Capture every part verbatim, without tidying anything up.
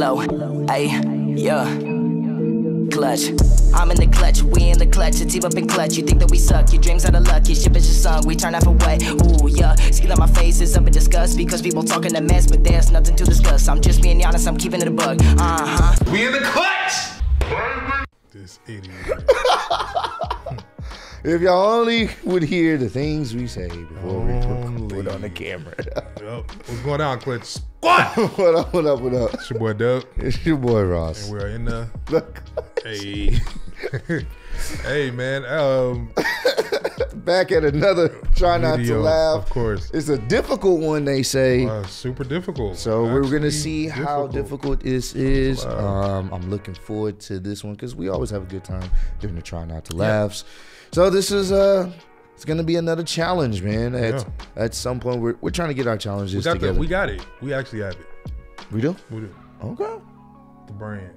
Halo, ayy, yeah, clutch. I'm in the clutch, we in the clutch, a team up in clutch. You think that we suck, your dreams are the luck, your ship is your song, we turn up and wait. Ooh, yeah, skin on my face is up in disgust, because people talking a mess, but there's nothing to discuss. I'm just being honest, I'm keeping it a bug, uh-huh. We in the clutch! This idiot. If y'all only would hear the things we say before we put on the camera. Yep. What's going on, Clutch Squad? What up, what up, what up? It's your boy, Doug. It's your boy, Ross. And we're in the... Hey. Hey, man. Um... Back at another Try Not Video, to Laugh. Of course. It's a difficult one, they say. Uh, super difficult. So Actually, we're going to see difficult. how difficult this is. Wow. Um, I'm looking forward to this one because we always have a good time during the Try Not to Laughs. Yeah. So this is uh, it's gonna be another challenge, man. At yeah. at some point, we're we're trying to get our challenges we got together. The, we got it. We actually have it. We do. We do. Okay. The brand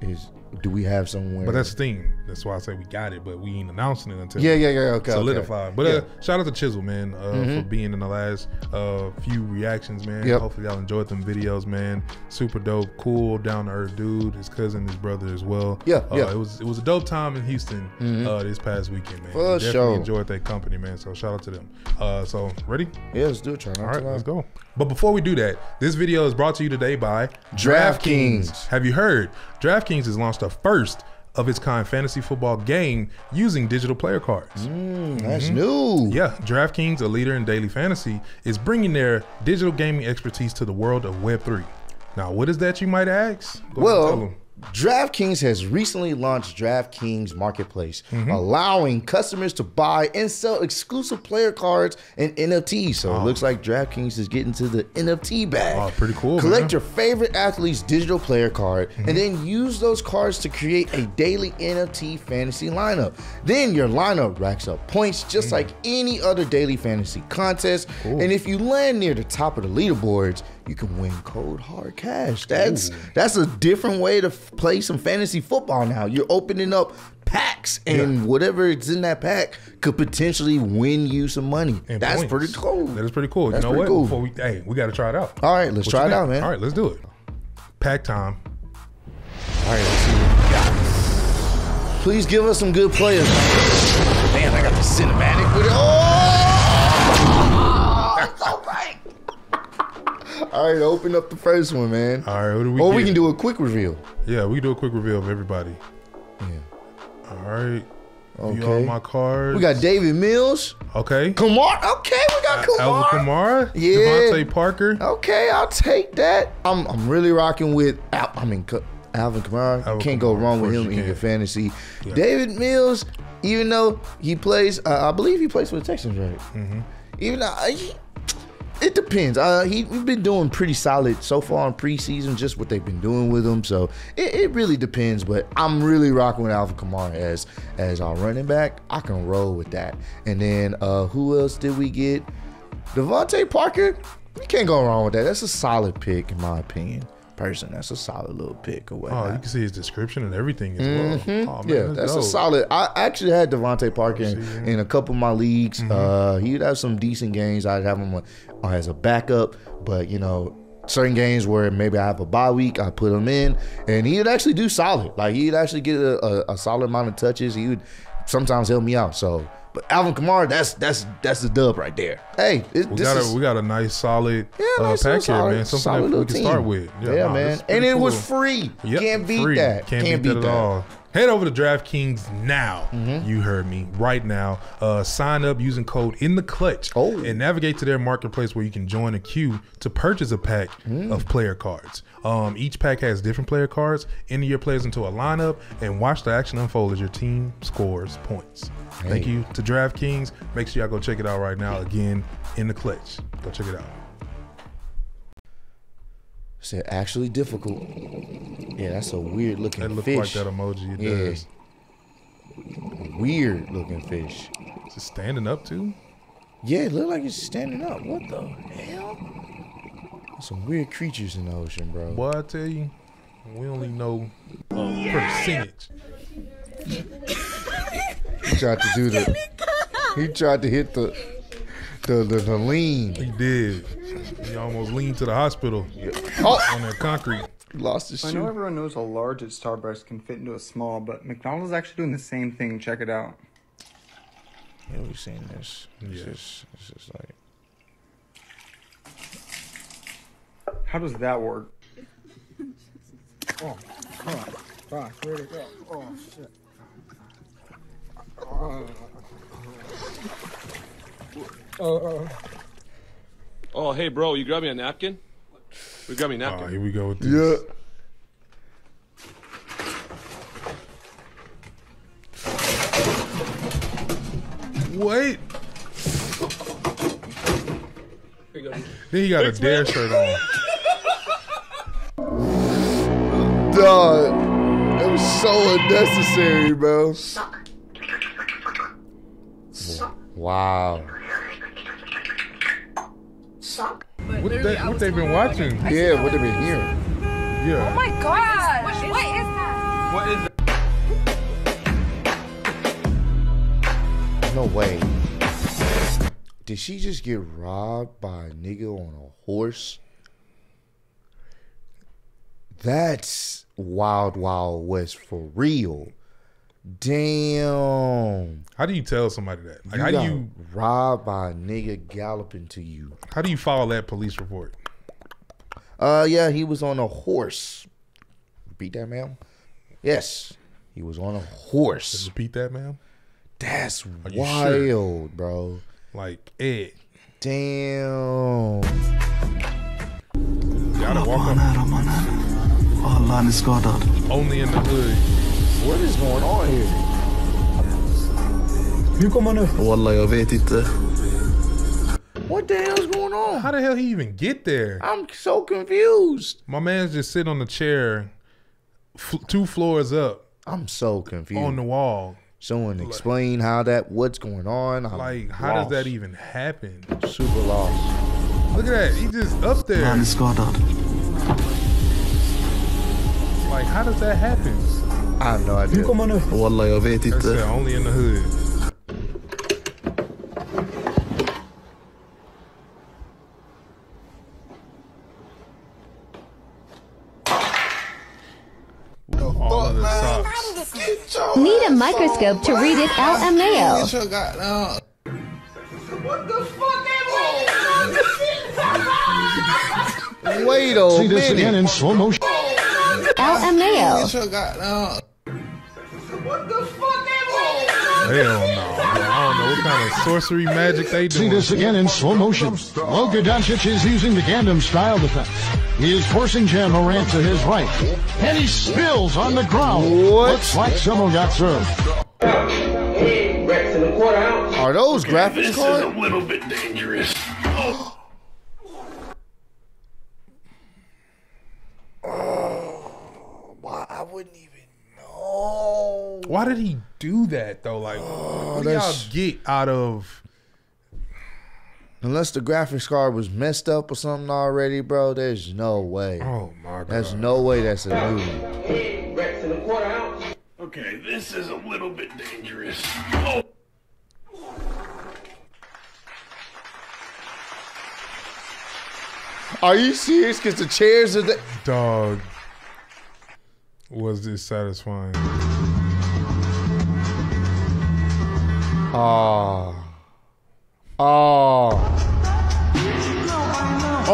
is. Do we have somewhere? But that's the thing. That's why I say we got it, but we ain't announcing it until yeah, yeah, yeah. Okay. Solidified. Okay. But uh, yeah. shout out to Chisel, man, uh, mm-hmm. for being in the last uh, few reactions, man. Yep. Hopefully y'all enjoyed them videos, man. Super dope, cool, down to earth dude. His cousin, his brother as well. Yeah, uh, yeah. It was it was a dope time in Houston mm-hmm. uh, this past weekend, man. For we definitely sure. enjoyed that company, man. So shout out to them. Uh, so ready? Yeah, let's do it. Try not All right, to let's go. But before we do that, this video is brought to you today by DraftKings. DraftKings. Have you heard? DraftKings has launched the first of its kind fantasy football game using digital player cards. Mm, that's mm-hmm. new. Yeah, DraftKings, a leader in daily fantasy, is bringing their digital gaming expertise to the world of Web three. Now, what is that, you might ask? Go well, tell them. DraftKings has recently launched DraftKings Marketplace, mm-hmm. allowing customers to buy and sell exclusive player cards and N F Ts. So oh. it looks like DraftKings is getting to the N F T bag. Oh, pretty cool. Collect man. your favorite athlete's digital player card mm-hmm. and then use those cards to create a daily N F T fantasy lineup. Then your lineup racks up points just mm-hmm. like any other daily fantasy contest. Cool. And if you land near the top of the leaderboards, you can win cold hard cash. That's Ooh. that's a different way to play some fantasy football now. You're opening up packs, and yeah. whatever is in that pack could potentially win you some money. And that's points. pretty cool. That is pretty cool. That's you know what? Cool. Before we, hey, we got to try it out. All right, let's what try it think? out, man. All right, let's do it. Pack time. All right, let's see what we got. Please give us some good players. Man, I got the cinematic with it. Oh! All right, open up the first one, man. All right, what do we Or get? we can do a quick reveal. Yeah, we can do a quick reveal of everybody. Yeah. All right. Okay. You are my cards. We got David Mills. Okay. Kamara. Okay, we got Kamara. Alvin Kamara. Yeah. Devontae Parker. Okay, I'll take that. I'm I'm really rocking with. Al I mean, Alvin Kamara. Alvin Can't Kamara, go wrong with him you in your fantasy. Yeah. David Mills, even though he plays, uh, I believe he plays for the Texans, right? Mm-hmm. Even though. He, It depends. Uh, he, we've been doing pretty solid so far in preseason, just what they've been doing with him. So it, it really depends. But I'm really rocking with Alvin Kamara as as our running back. I can roll with that. And then uh, who else did we get? Devontae Parker. You can't go wrong with that. That's a solid pick in my opinion. Person, that's a solid little pick or whatnot. Oh, you can see his description and everything as mm-hmm. well. Oh, man, yeah, that's, that's a solid. I actually had Devontae Parker in, in a couple of my leagues. Mm-hmm. Uh, he'd have some decent games. I'd have him as a backup, but you know, certain games where maybe I have a bye week, I put him in, and he'd actually do solid. Like he'd actually get a, a, a solid amount of touches. He would sometimes help me out. So, but Alvin Kamara, that's that's that's the dub right there. Hey, it, we, this got is, a, we got a nice solid yeah, uh, nice pack solid, here, man. Something solid that we can team. start with. Yeah, yeah nah, man. And it cool. was free. Yep, Can't beat free. that. Can't, Can't beat, beat that, that at all. Head over to DraftKings now. Mm-hmm. You heard me right now. Uh, sign up using code INTHECLUTCH oh. and navigate to their marketplace where you can join a queue to purchase a pack mm. of player cards. Um, each pack has different player cards. Enter your players into a lineup and watch the action unfold as your team scores points. Hey. Thank you to DraftKings. Make sure y'all go check it out right now. Again, in the clutch. Go check it out. Said actually difficult. Yeah, that's a weird looking that fish. That looks like that emoji. It yeah. does. Weird looking fish. Is it standing up too? Yeah, it looked like it's standing up. What the hell? There's some weird creatures in the ocean, bro. Boy, I tell you, we only know uh, yeah. percentage. He tried to do the. He tried to hit the. The, the, the lean. He did. He almost leaned to the hospital yeah. oh. on that concrete. Lost his I know everyone knows how large at Starbucks can fit into a small, but McDonald's is actually doing the same thing. Check it out. Yeah, we've seen this. It's, yeah. just, it's just like... How does that work? Oh, fuck. Fuck. Where'd it go? Oh, shit. Oh, oh. Oh, hey, bro, you grab me a napkin? We got me napkin. Oh, here we go with this. Yeah. Wait. Here you go. Then he got Thanks, a dare man. shirt on. Duh. It was so unnecessary, bro. Wow. Suck. But what they, what they been watching? Like, yeah, what they been hearing? Yeah. Oh my God! What is, what, what is that? What is that? No way. Did she just get robbed by a nigga on a horse? That's Wild Wild West for real. Damn. How do you tell somebody that? Like, you how do you robbed by a nigga galloping to you? How do you follow that police report? Uh, yeah, he was on a horse. Repeat that, ma'am. Yes, he was on a horse. Repeat that, ma'am. That's Are wild, sure? bro. Like it. Damn. Gotta walk on. Only in the hood. What is going on here? You come on up. What the hell's going on? How the hell he even get there? I'm so confused. My man's just sitting on the chair, f two floors up. I'm so confused. On the wall. Someone explain like, how that, what's going on. I'm like, how lost. does that even happen? Super lost. Look at that. He just up there. Like, how does that happen? I have no idea. That's it, only in the hood. Oh, need a microscope to read it out a mail. What the fuck? Wait a minute. See this again in slow motion. Al Amayo. What the fuck? Hell no. I don't know what kind of sorcery magic they do. See this again in slow motion. Luka Doncic is using the Gundam style defense. He is forcing Ja Morant to his right. And he spills on the ground. What? Looks like someone got served. Are those okay, graphics This card? is a little bit dangerous. Oh. I wouldn't even know. Why did he do that though? Like, oh, what do y'all get out of? Unless the graphics card was messed up or something already, bro. There's no way. Oh my God. There's no way that's a movie. Okay, this is a little bit dangerous. Oh. Are you serious? Because the chairs are the dog. Was this satisfying? Ah. Oh. Oh.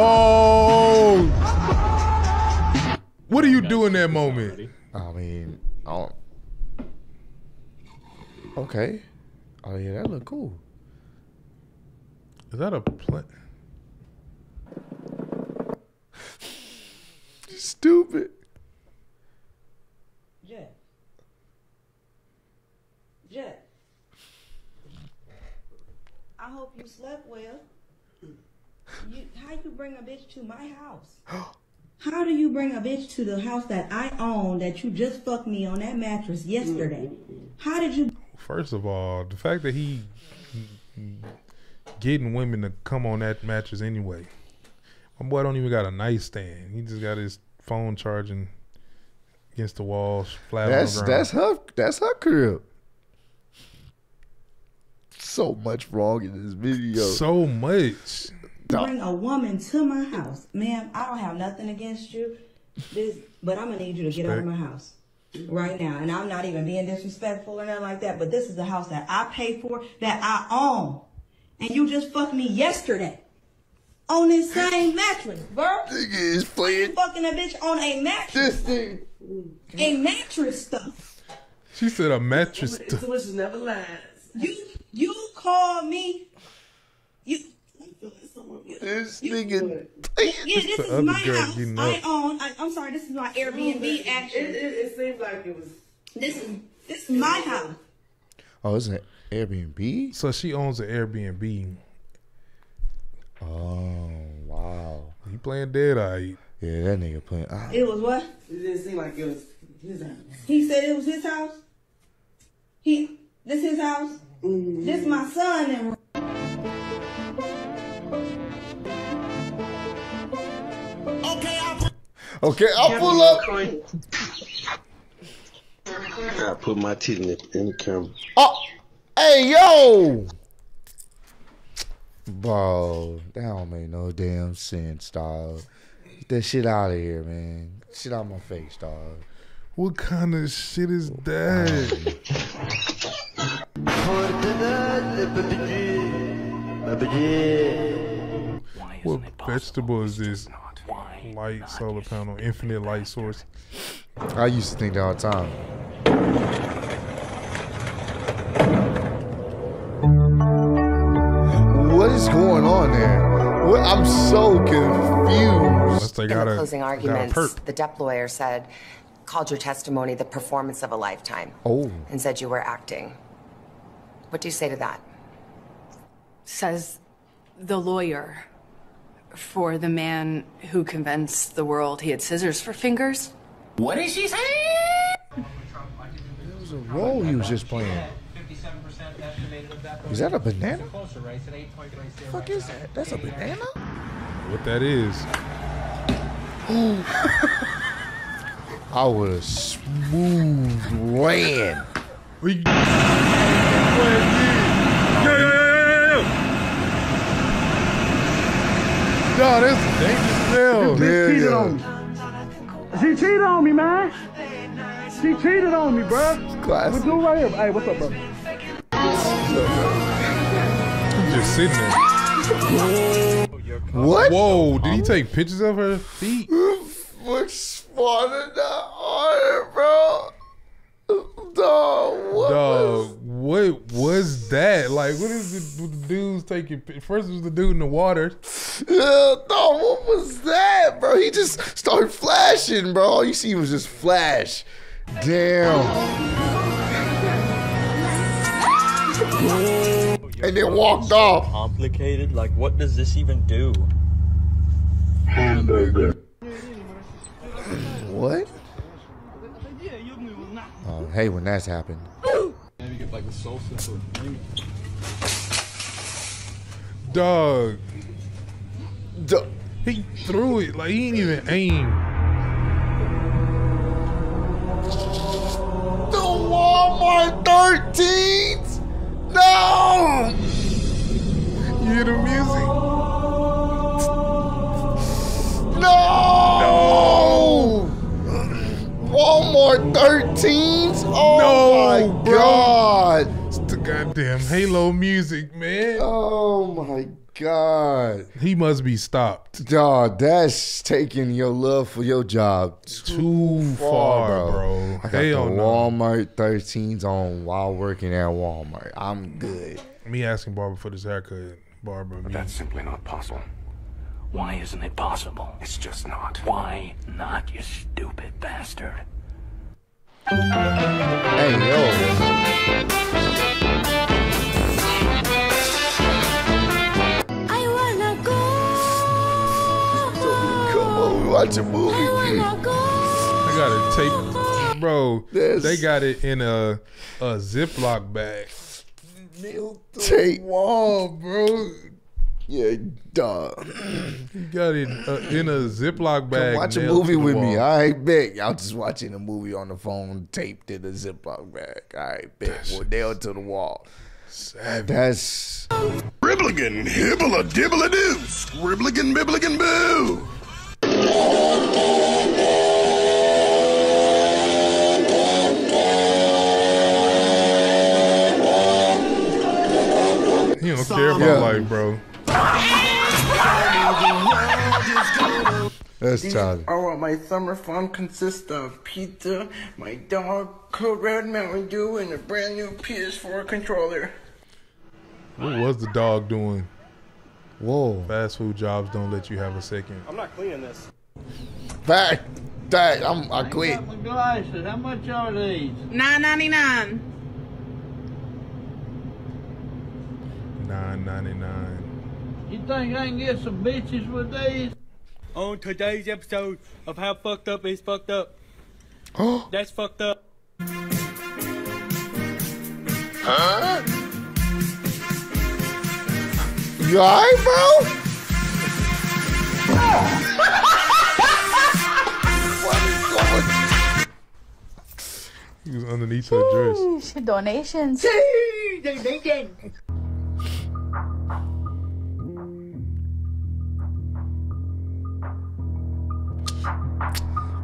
Oh. What do you do in that moment? I mean, I don't. Okay. Oh, yeah, that look cool. Is that a plant? Stupid. Jet, I hope you slept well. You, how you bring a bitch to my house? How do you bring a bitch to the house that I own that you just fucked me on that mattress yesterday? How did you? First of all, the fact that he getting women to come on that mattress anyway. My boy don't even got a nightstand. He just got his phone charging against the walls, flat that's, on the ground. That's her. That's her crib. So much wrong in this video. So much. Bring a woman to my house. Ma'am, I don't have nothing against you. This, but I'm gonna need you to get out of my house right now. And I'm not even being disrespectful or nothing like that, but this is a house that I pay for, that I own. And you just fucked me yesterday on this same mattress, bro. Nigga is playing. Fucking a bitch on a mattress. This thing. A mattress stuff. She said a mattress stuff. So much never lies. You you call me. You. This nigga. Yeah, this is my house. You know. I own. I, I'm sorry. This is my Airbnb. Actually, it, it, it seems like it was. This is this is my house. Oh, it's an Airbnb. So she owns an Airbnb. Oh wow. He playing dead eye. Yeah, that nigga playing. Oh. It was what? It didn't seem like it was his house. He said it was his house. He. This his house. Mm. This my son and. Okay, I'll pull up. I put my teeth in the, in the camera. Oh, hey, yo. Bro, that don't make no damn sense, dog. Get that shit out of here, man. Get shit out of my face, dog. What kind of shit is that? What vegetable is this? Light solar panel, infinite light source. I used to think that all the time. What is going on there? What, I'm so confused. In the closing arguments, the D E P lawyer said, called your testimony the performance of a lifetime. Oh. And said you were acting. What do you say to that? Says the lawyer. For the man who convinced the world he had scissors for fingers. What did she say? It was a role he was just playing. Is that a banana? What the fuck is that? That's a banana? What that is. I would have smooth ran. We no, this is dangerous hell. This bitch cheated on me. She cheated on me, man. She cheated on me, bro. Classic. What's doing right here? Hey, what's up, bro? I'm just sitting there. What? Whoa, did he take pictures of her feet? What's spawning that on it, bro? Dog, what, Dog was... what was that? Like, what is it with the dudes taking? First was the dude in the water. Yeah, dog, what was that, bro? He just started flashing, bro. All you see was just flash. Damn. And then walked off. Complicated? Like, what does this even do? Hamburger. What? Oh, hey, when that's happened. Dog. Dog. He threw it like he didn't even aim. The Walmart thirteens? No! You hear the music? No! No! Walmart thirteens? Oh no, my bro. God. It's the goddamn Halo music, man. Oh my God. He must be stopped. Dog, that's taking your love for your job too, too far, far, bro. I got Hell the Walmart no. thirteens on while working at Walmart. I'm good. Me asking Barbara for this haircut. Barbara, but that's simply not possible. Why isn't it possible? It's just not. Why not, you stupid bastard? Hey, yo. I wanna go. Come on, watch a movie. I wanna go. I gotta take, bro. This. They got it in a a Ziploc bag. Take wall, bro. Yeah, duh. You got it uh, in a Ziploc bag. Come watch a movie with wall. me. All right, bet. Y'all just watching a movie on the phone, taped in a Ziploc bag. All right, bet. Well, nailed to the wall. Savage. That's. Ribbligan, hibble, dibble, doo. Ribbligan, bibbligan, boo. He don't care about yeah. life, bro. That's childish. Oh, what my summer fun consists of: pizza, my dog, Code Red Mountain Dew, and a brand new P S four controller. What was the dog doing? Whoa. Fast food jobs don't let you have a second. I'm not cleaning this. That, that, I'm, I quit. Glasses. How much are these? nine ninety-nine. nine ninety-nine. You think I can get some bitches with these? On today's episode of How Fucked Up Is Fucked Up. Oh. That's fucked up. Huh? You alright, bro? What is going? He was underneath her Ooh, dress. Donations. Donations.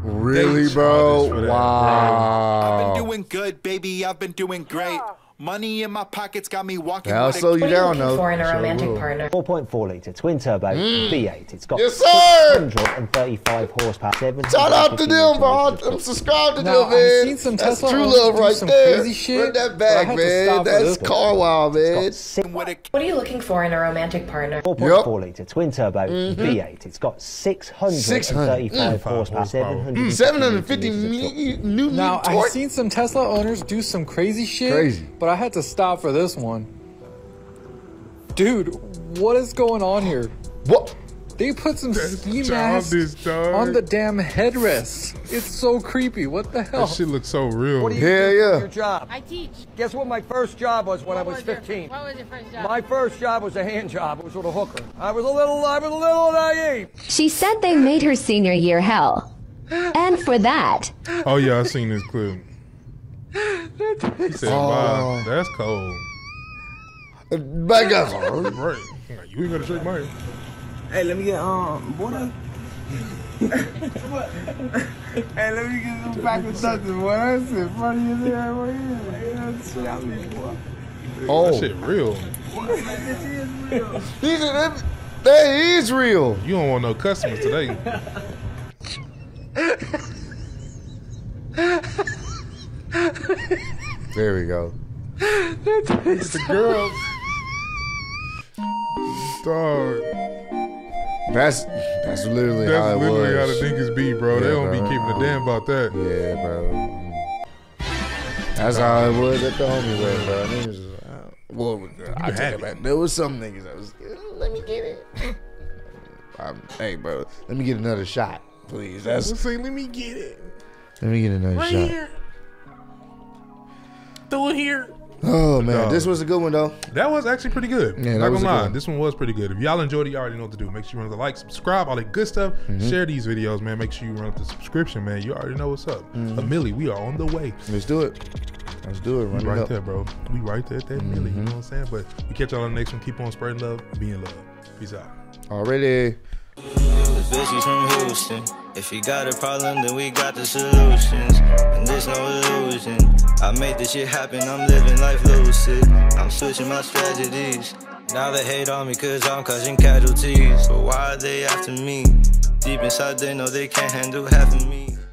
Really, bro? Wow. I've been doing good, baby. I've been doing great. Money in my pockets got me walking. I'll slow you down, though. For in a romantic partner. four point four liter twin turbo mm. V eight. It's got yes, sir. one hundred thirty-five horsepower. Shout out to them, bro. I'm subscribed to now, them, man. I've seen some That's Tesla true love right some there. Crazy shit. Run that back, man. That's car wild, man. What are you looking for in a romantic partner? four point four liter twin turbo mm -hmm. V eight. It's got six hundred thirty-five mm. horsepower. Mm. seven hundred fifty newton. Now I've seen some Tesla owners do some crazy shit. Crazy. But I had to stop for this one. Dude, what is going on here? What? They put some That's ski masks on the damn headrest. It's so creepy. What the hell? That shit looks so real. What do you yeah, do yeah. for your job? I teach. Guess what my first job was when what I was, was fifteen? Your, what was your first job? My first job was a hand job. It was with a hooker. I was a little, I was a little naive. She said they made her senior year hell. And for that. Oh yeah, I've seen this clip. He said, wow, oh. that's cold. Back up. Right. You ain't gonna shake mine. Hey, let me get, um, boy. Hey, let me get some back with something, boy. That's in front of you there, boy. That's boy. Oh, that shit real. That shit is real. That is real. You don't want no customers today. There we go. It's the girls. Dog. That's that's literally that's how it literally was. How the niggas be, bro. Yeah, they don't bro. be keeping a damn about that. Yeah, bro. That's how it was at the homie way, bro. Niggas was, uh, well, I take it back. There was some niggas that was, let me get it. I'm, hey, bro, let me get another shot, please. That's Let's say, let me get it. Let me get another right shot. Here. Through here. Oh man, no. This was a good one though. That was actually pretty good. Yeah, that was not gonna lie. This one was pretty good. If y'all enjoyed it, you already know what to do. Make sure you run the like, subscribe, all that good stuff. Mm-hmm. Share these videos, man. Make sure you run up the subscription, man. You already know what's up. Mm-hmm. A milli, we are on the way. Let's do it. Let's do it. Run we it right up. there, bro. We right there at that mm-hmm. milli. You know what I'm saying? But we catch y'all on the next one. Keep on spreading love, being love. Peace out. Already. Bitches from Houston. If you got a problem, then we got the solutions. And there's no illusion. I made this shit happen, I'm living life lucid. I'm switching my strategies. Now they hate on me cause I'm causing casualties. But why are they after me? Deep inside they know they can't handle half of me.